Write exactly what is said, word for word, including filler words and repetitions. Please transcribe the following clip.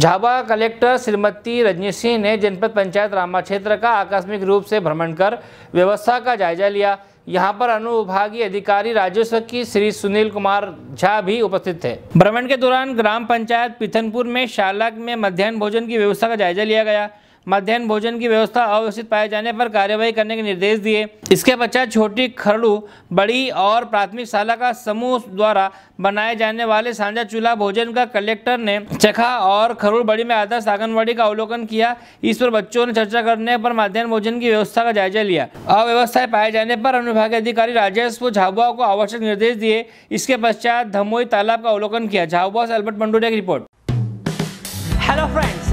Jhabua collector Shrimati Rajni Singh ने जनपद पंचायत रामा क्षेत्र का आकस्मिक रूप से भ्रमण कर व्यवस्था का जायजा लिया। यहां पर अनुविभागीय अधिकारी राजस्व की श्री सुनील कुमार झा भी उपस्थित थे। भ्रमण के दौरान ग्राम पंचायत पिथनपुर में शाला में मध्याह्न भोजन की व्यवस्था का जायजा लिया गया। मध्याह्न भोजन की व्यवस्था अव्यवस्थित पाए जाने पर कार्यवाही करने के निर्देश दिए। इसके पश्चात छोटी, खरड़ू, बड़ी और प्राथमिक शाला का समूह द्वारा बनाए जाने वाले साझा चूल्हा भोजन का कलेक्टर ने चखा और खरड़ बड़ी में आदर्श सागनवाड़ी का अवलोकन किया। इस पर बच्चों ने चर्चा करने पर मध्याह्न भोजन की व्यवस्था का जायजा लिया। अव्यवस्थाएं पाए जाने पर अनुविभागीय अधिकारी राजस्व झाबुआ को आवश्यक निर्देश दिए। इसके पश्चात धमोई तालाब का अवलोकन किया। झाबुआ से अल्बर्ट मंडोरिया की रिपोर्ट। Hello friends,